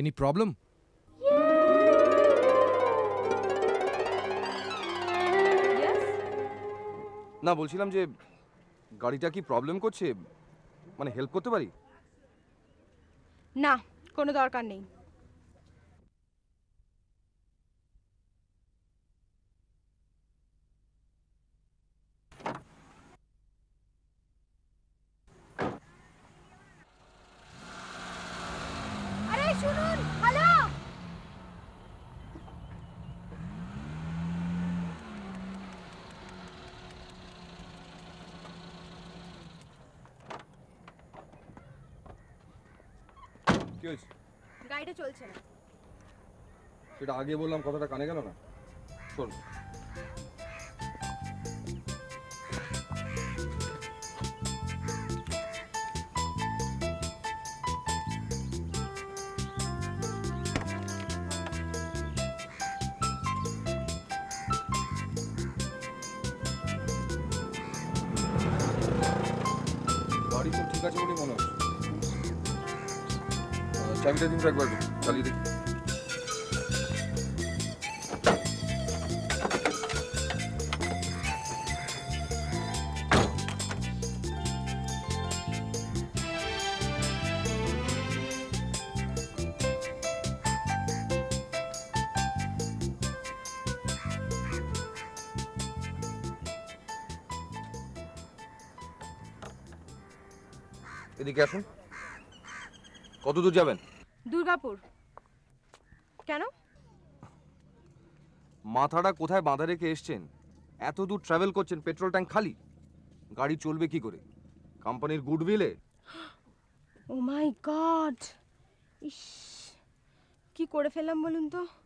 Any problem? Yes? না বলছিলাম যে গাড়িটা কি প্রবলেম করছে মানে হেল্প করতে পারি? না কোনো দরকার নেই। গাড়িটা চলছে না সেটা আগে বললাম কথাটা কানে গেল না। শোন গাড়ি তো ঠিক আছে বলে মনে হচ্ছে চাবিটা দিন একবার চালিয়ে দেখি। এদিকে আসুন। কত দূর যাবেন? দুর্গাপুর। কেন? মাথাটা কোথায় বাঁধা রেখে এসছেন? এত দূর ট্রাভেল করছেন, পেট্রোল ট্যাঙ্ক খালি, গাড়ি চলবে কি করে? কোম্পানির গুডউইলে। ও মাই গড, ইস, কি করে ফেললাম বলুন তো।